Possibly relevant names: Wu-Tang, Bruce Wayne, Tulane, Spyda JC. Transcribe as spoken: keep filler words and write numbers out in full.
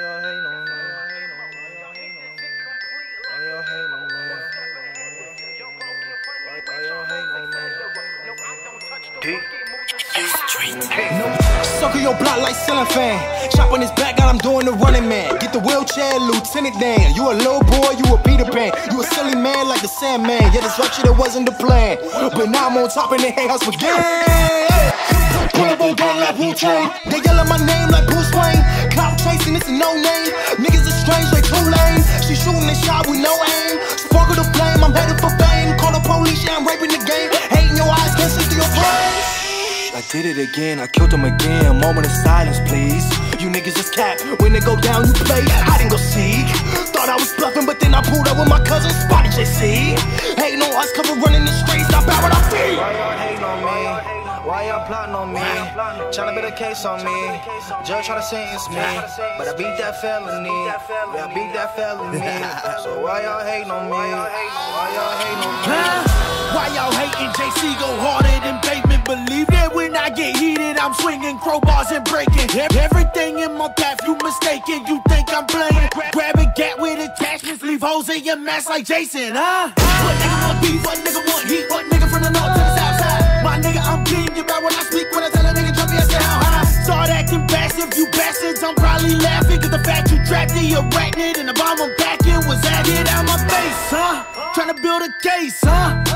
y'all hating on me? Why y'all hating on me? Why y'all hating on me? Circle your block like cellophane. Chop on his back, God, I'm doing the running man. Get the wheelchair, Lieutenant Dan. You a little boy, you a Peter Pan. You a silly man like the Sandman. Yeah, this right shit, that wasn't the plan. But now I'm on top and they hang us again. Pull up on gang like Wu-Tang. They yell at my name like Bruce Wayne. Clout chasing, it's a no-name. Niggas are strange like Tulane. She shooting and shot with no aim. Sparkle the flame, I'm headed for fame. Call the police, yeah, I'm raping the game. Hating your eyes, can't see through your brain. I did it again, I killed him again. Moment of silence, please. You niggas just cap. When they go down, you play. I didn't go seek. Thought I was bluffing, but then I pulled up with my cousin Spyda J C. Hating on us, 'cause we're running the streets. Now bow at our feet. Why y'all hating on me? Why y'all plotting on me? Tryna build a case on me. Judge try to sentence me, but I beat that felony. Yeah, I beat that felony. So why y'all hating on me? Why y'all hating on me? Why y'all hating? J C go harder than pavement. Believe that when I get heated, I'm swinging crowbars and breaking everything in my path. You mistaken? You think I'm playing? Grab a gat with attachments, leave holes in your mask like Jason, huh? What nigga want beef? What nigga want heat? What nigga from the north to the south side? My nigga, I'm king, you know when I speak. When I tell a nigga, jump me, I say how high. Start acting passive, you bastards, I'm probably laughing. 'Cause the fact you trapped in your arachnid and the bomb I'm packing was at it out my face, huh? Tryna build a case, huh?